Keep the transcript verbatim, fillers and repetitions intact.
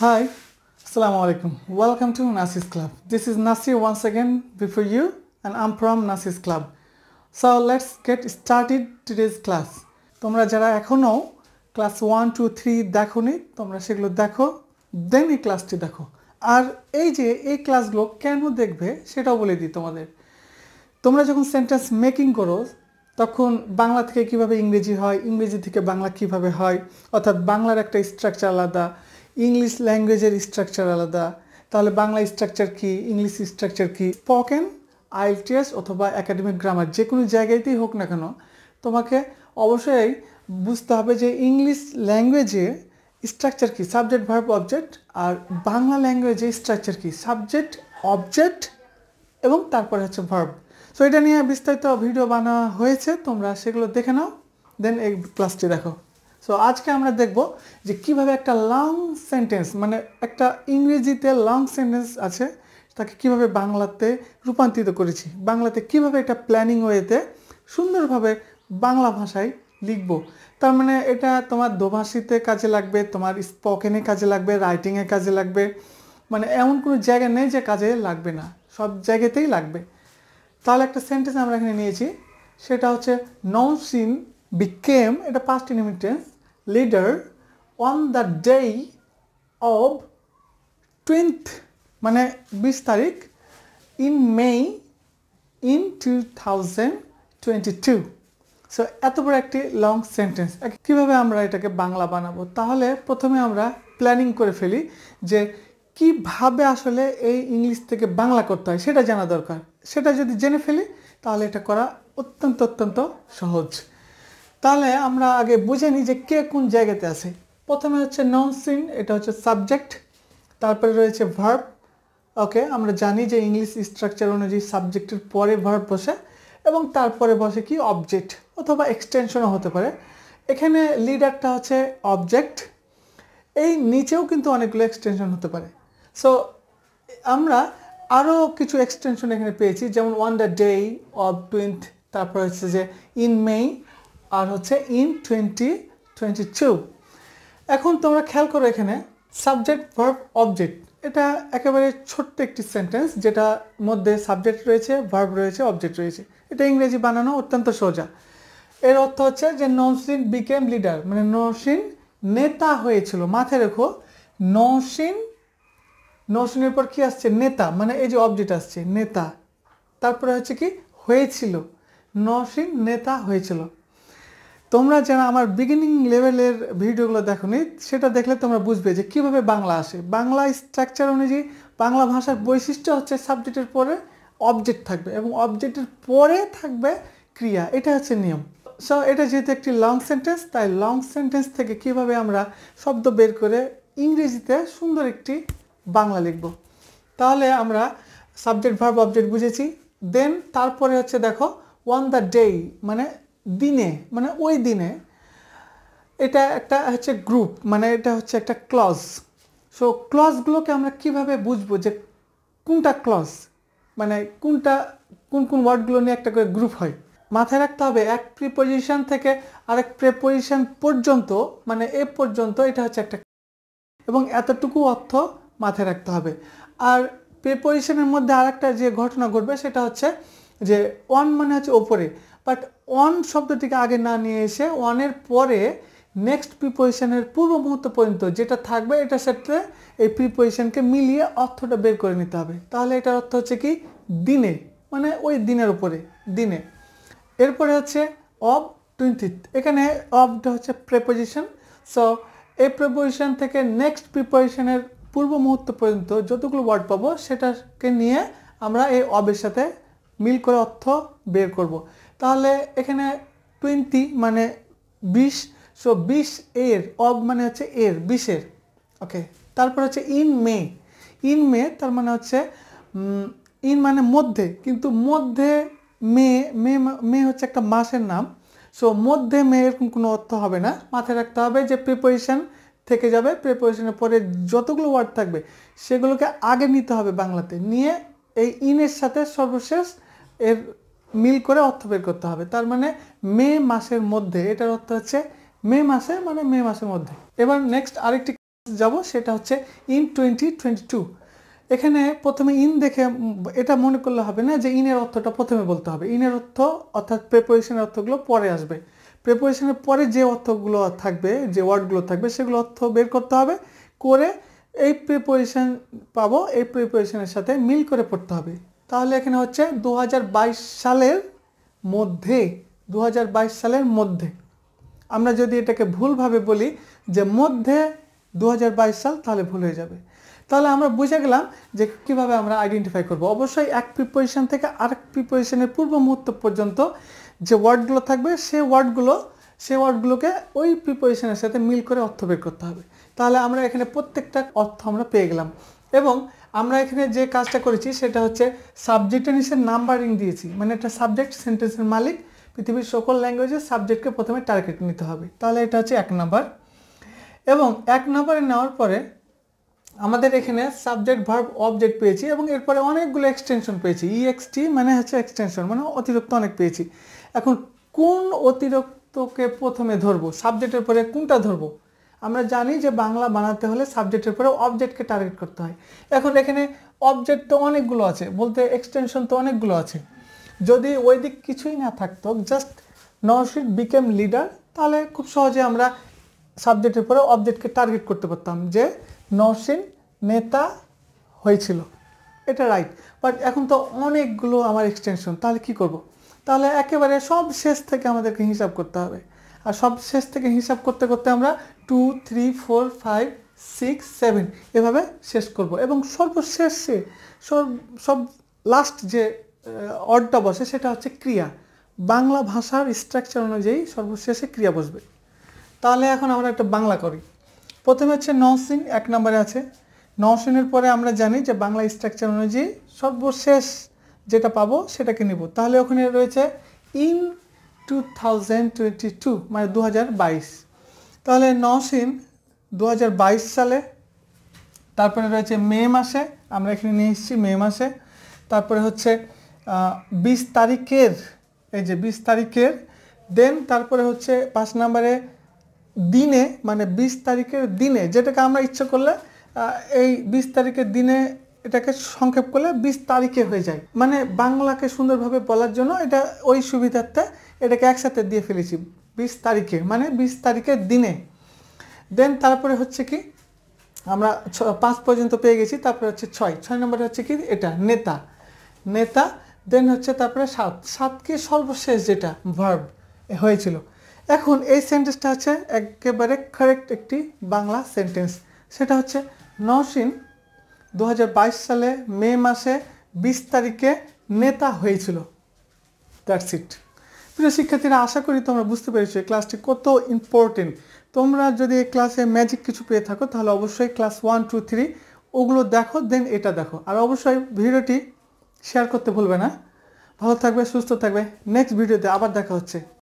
Hi, Assalamu alaikum. Welcome to Nasir's Club. This is Nasir once again before you, and I'm from Nasir's Club. So let's get started today's class. Tomra jara ekhono class one, two, three dekhoni, tomra shegulo dekho, then ei class ti dekho. Ar ei je ei class gulo keno dekhbe seta bole di tomader. Tomra jokhon sentence making koro, তখন বাংলা থেকে কিভাবে ইংরেজি হয়, ইংরেজি থেকে বাংলা কিভাবে হয়, অর্থাৎ বাংলার একটা স্ট্রাকচার আলাদা, ইংলিশ ল্যাঙ্গুয়েজের স্ট্রাকচার আলাদা, তাহলে বাংলা স্ট্রাকচার কি, ইংলিশ স্ট্রাকচার কি, স্পোকেন আইএলটিএস অথবা একাডেমিক গ্রামার যে কোনো জায়গায়তেই হোক না কেন তোমাকে অবশ্যই বুঝতে হবে যে ইংলিশ ল্যাঙ্গুয়েজে স্ট্রাকচার কি, সাবজেক্ট ভার্ব অবজেক্ট, আর বাংলা ল্যাঙ্গুয়েজে স্ট্রাকচার কি, সাবজেক্ট অবজেক্ট এবং তারপরে হচ্ছে ভার্ব। So এটা নিয়ে বিস্তারিত ভিডিও বানা হয়েছে, তোমরা সেগুলো দেখে নাও, দেন এই ক্লাসটি দেখো। সো আজকে আমরা দেখব যে কিভাবে একটা লং সেন্টেন্স, মানে একটা ইংরেজিতে লং সেন্টেন্স আছে তাকে কিভাবে বাংলাতে রূপান্তরিত করেছি, বাংলাতে কিভাবে একটা প্ল্যানিং ওয়েতে সুন্দরভাবে বাংলা ভাষায় লিখব। তার মানে এটা তোমার দোভাষীতে কাজে লাগবে, তোমার স্পোকেনে কাজে লাগবে, রাইটিংয়ে কাজে লাগবে, মানে এমন কোনো জায়গা নেই যে কাজে লাগবে না, সব জায়গাতেই লাগবে। তাহলে একটা সেন্টেন্স আমরা এখানে নিয়েছি, সেটা হচ্ছে Nausheen became, এটা past tense leader on the day of twentieth মানে বিশ তারিখ in May in two thousand twenty-two। So এত বড় একটি লং সেন্টেন্স কিভাবে আমরা এটাকে বাংলা বানাবো, তাহলে প্রথমে আমরা প্ল্যানিং করে ফেলি যে কিভাবে আসলে এই ইংলিশ থেকে বাংলা করতে হয় সেটা জানা দরকার। সেটা যদি জেনে ফেলি তাহলে এটা করা অত্যন্ত অত্যন্ত সহজ। তাহলে আমরা আগে বুঝে নিই যে কে কোন জায়গাতে আছে। প্রথমে হচ্ছে Nausheen, এটা হচ্ছে সাবজেক্ট, তারপরে রয়েছে ভার্ব। ওকে, আমরা জানি যে ইংলিশ স্ট্রাকচার অনুযায়ী সাবজেক্টের পরে ভার্ব বসে এবং তারপরে বসে কি অবজেক্ট অথবা এক্সটেনশনও হতে পারে। এখানে লিডারটা হচ্ছে অবজেক্ট, এই নিচেও কিন্তু অনেকগুলো এক্সটেনশন হতে পারে। সো আমরা আরও কিছু এক্সটেনশন এখানে পেয়েছি, যেমন on the day of twentieth, তারপর হচ্ছে যে in May, আর হচ্ছে in twenty twenty-two। এখন তোমরা খেয়াল করো এখানে সাবজেক্ট ভার্ব অবজেক্ট, এটা একেবারে ছোট্ট একটি সেন্টেন্স যেটা মধ্যে সাবজেক্ট রয়েছে, ভার্ব রয়েছে, অবজেক্ট রয়েছে। এটা ইংরেজি বানানো অত্যন্ত সোজা। এর অর্থ হচ্ছে যে Nausheen became leader, মানে Nausheen নেতা হয়েছিল। মাথায় রেখো Nausheen, Nausheenের পর কি আসছে, নেতা, মানে এই যে অবজেক্ট আসছে নেতা, তারপরে হচ্ছে কি হয়েছিল, Nausheen নেতা হয়েছিল। তোমরা যারা আমার বিগিনিং লেভেলের ভিডিওগুলো দেখোনি সেটা দেখলে তোমরা বুঝবে যে কিভাবে বাংলা আসে। বাংলা স্ট্রাকচার অনুযায়ী বাংলা ভাষার বৈশিষ্ট্য হচ্ছে সাবজেক্টের পরে অবজেক্ট থাকবে এবং অবজেক্টের পরে থাকবে ক্রিয়া, এটা হচ্ছে নিয়ম। সো এটা যেহেতু একটি লং সেন্টেন্স, তাই লং সেন্টেন্স থেকে কিভাবে আমরা শব্দ বের করে ইংরেজিতে সুন্দর একটি বাংলা লিখব। তাহলে আমরা সাবজেক্ট ভার্ব অবজেক্ট বুঝেছি, দেন তারপরে হচ্ছে দেখো on the day, মানে দিনে, মানে ওই দিনে। এটা একটা হচ্ছে গ্রুপ, মানে এটা হচ্ছে একটা ক্লজ। সো ক্লজগুলোকে আমরা কিভাবে বুঝবো যে কোনটা ক্লজ, মানে কোনটা কোন কোন ওয়ার্ডগুলো নিয়ে একটা করে গ্রুপ হয়, মাথায় রাখতে হবে। এক প্রিপোজিশন থেকে আরেক প্রিপোজিশন পর্যন্ত, মানে এ পর্যন্ত এটা হচ্ছে একটা, এবং এতটুকু অর্থ মাথায় রাখতে হবে। আর প্রিপোজিশনের মধ্যে আরেকটা যে ঘটনা ঘটবে সেটা হচ্ছে যে অন মানে হচ্ছে ওপরে, বাট অন শব্দটিকে আগে না নিয়ে এসে অনের পরে নেক্সট প্রিপোজিশনের পূর্ব মুহূর্ত পর্যন্ত যেটা থাকবে এটার সাথে এই প্রিপোজিশনকে মিলিয়ে অর্থটা বের করে নিতে হবে। তাহলে এটার অর্থ হচ্ছে কি দিনে, মানে ওই দিনের ওপরে দিনে। এরপরে হচ্ছে অব টোয়েন্টিথ, এখানে অবটা হচ্ছে প্রিপোজিশন। সো এই প্রিপোজিশন থেকে নেক্সট প্রিপোজিশনের পূর্ব মুহূর্ত পর্যন্ত যতগুলো ওয়ার্ড পাবো সেটাকে নিয়ে আমরা এই অবের সাথে মিল করে অর্থ বের করব। তাহলে এখানে টোয়েন্টি মানে বিশ, সো বিশ এর, অব মানে হচ্ছে এর, বিশের। ওকে, তারপর হচ্ছে ইন মে, ইন মে তার মানে হচ্ছে ইন মানে মধ্যে, কিন্তু মধ্যে মে, মে মে হচ্ছে একটা মাসের নাম। সো মধ্যে মে এরকম কোনো অর্থ হবে না, মাথায় রাখতে হবে যে প্রিপোজিশন থেকে যাবে, প্রিপোজিশনের পরে যতগুলো ওয়ার্ড থাকবে সেগুলোকে আগে নিতে হবে বাংলাতে, নিয়ে এই ইনের সাথে সর্বশেষ এর মিল করে অর্থ বের করতে হবে। তার মানে মে মাসের মধ্যে, এটার অর্থ হচ্ছে মে মাসে, মানে মে মাসের মধ্যে। এবার নেক্সট আরেকটি যাব সেটা হচ্ছে ইন twenty twenty-two এখানে প্রথমে ইন দেখে এটা মনে করলে হবে না যে ইন এর অর্থটা প্রথমে বলতে হবে ইন এর অর্থ অর্থাৎ প্রিপজিশনের অর্থগুলো পরে আসবে প্রিপজিশনের পরে যে অর্থগুলো থাকবে যে ওয়ার্ডগুলো থাকবে সেগুলো অর্থ বের করতে হবে করে এই প্রিপজিশন পাবো এই প্রিপজিশনের সাথে মিল করে পড়তে হবে তাহলে এখানে হচ্ছে twenty twenty-two সালের মধ্যে twenty twenty-two সালের মধ্যে আমরা যদি এটাকে ভুল ভাবে বলি যে মধ্যে twenty twenty-two সাল তাহলে ভুল হয়ে যাবে তাহলে আমরা বুঝা গেলাম যে কিভাবে আমরা আইডেন্টিফাই করব অবশ্যই এক প্রিপজিশন থেকে আরেক প্রিপজিশনের পূর্ব মুহূর্ত পর্যন্ত যে ওয়ার্ডগুলো থাকবে সেই ওয়ার্ডগুলো সেই ওয়ার্ডগুলোকে ওই প্রিপজিশনের সাথে মিল করে অর্থ বের করতে হবে তাহলে আমরা এখানে প্রত্যেকটা অর্থ আমরা পেয়ে গেলাম এবং আমরা এখানে যে কাজটা করেছি সেটা হচ্ছে সাবজেক্টের নিচে নাম্বারিং দিয়েছি মানে এটা সাবজেক্ট সেন্টেন্সের মালিক পৃথিবীর সকল ল্যাঙ্গুয়েজে সাবজেক্টকে প্রথমে টার্গেট নিতে হবে তাহলে এটা হচ্ছে এক নাম্বার এবং এক নম্বরে নেওয়ার পরে আমাদের এখানে সাবজেক্ট ভার্ব অবজেক্ট পেয়েছি এবং এরপরে অনেকগুলো এক্সটেনশন পেয়েছি ইএক্সট মানে হচ্ছে এক্সটেনশন মানে অতিরিক্ত অনেক পেয়েছি এখন কোন অতিরিক্তকে প্রথমে ধরব সাবজেক্টের পরে কোনটা ধরব আমরা জানি যে বাংলা বানাতে হলে সাবজেক্টের পরে অবজেক্টকে টার্গেট করতে হয় এখন এখানে অবজেক্ট তো অনেকগুলো আছে বলতে এক্সটেনশন তো অনেকগুলো আছে যদি ওই দিক কিছুই না থাকতো জাস্ট Nausheen became leader তাহলে খুব সহজে আমরা সাবজেক্টের পরে অবজেক্টকে টার্গেট করতে পারতাম যে Nausheen নেতা হয়েছিল এটা রাইট বাট এখন তো অনেকগুলো আমার এক্সটেনশন তাহলে কি করব তাহলে একেবারে সব শেষ থেকে আমাদেরকে হিসাব করতে হবে আর সব শেষ থেকে হিসাব করতে করতে আমরা two three four five six seven এভাবে শেষ করব এবং সর্বশেষে সব সব লাস্ট যে অর্ডটা বসে সেটা হচ্ছে ক্রিয়া বাংলা ভাষার স্ট্রাকচার অনুযায়ী সর্বশেষে ক্রিয়া বসবে তাহলে এখন আমরা একটা বাংলা করি প্রথমে হচ্ছে Nausheen এক নম্বরে আছে Nausheen এর পরে আমরা জানি যে বাংলা স্ট্রাকচার অনুযায়ী সর্বশেষ যেটা পাবো সেটাকে নিব তাহলে ওখানে রয়েছে ইন twenty twenty-two মানে twenty twenty-two তাহলে Nausheen twenty twenty-two সালে তারপরে রয়েছে মে মাসে আমরা এখানে নিয়ে এসেছি মে মাসে তারপরে হচ্ছে twenty তারিখের এই যে twenty তারিখের দেন তারপরে হচ্ছে five নম্বরে দিনে মানে twenty তারিখের দিনে যেটাকে আমরা ইচ্ছা করলে এই twenty তারিখের দিনে এটাকে সংক্ষেপ করলে twenty তারিখে হয়ে যায় মানে বাংলাকে সুন্দরভাবে বলার জন্য এটা ওই সুবিধাতে এটাকে একসাথে দিয়ে ফেলেছি twenty তারিখে মানে twenty তারিখের দিনে দেন তারপরে হচ্ছে কি আমরা five পর্যন্ত পেয়ে গেছি তারপরে হচ্ছে six six নম্বরে হচ্ছে কি এটা নেতা নেতা দেন হচ্ছে তারপরে seven seven কি সর্বশেষ যেটা ভার্ব হয়েছিল এখন এই সেন্টেন্সটা আছে একেবারে কারেক্ট একটি বাংলা সেন্টেন্স সেটা হচ্ছে Nausheen twenty twenty-two সালে মে মাসে twenty তারিখে নেতা হয়েছিল দ্যাটস ইট প্রিয় শিক্ষার্থীরা আশা করি তোমরা বুঝতে পেরেছো এই ক্লাসটি কত ইম্পর্টেন্ট তোমরা যদি এই ক্লাসে ম্যাজিক কিছু পেয়ে থাকো তাহলে অবশ্যই ক্লাস one two three ওগুলো দেখো দেন এটা দেখো আর অবশ্যই ভিডিওটি শেয়ার করতে ভুলবে না ভালো থাকবে সুস্থ থাকবে নেক্সট ভিডিওতে আবার দেখা হচ্ছে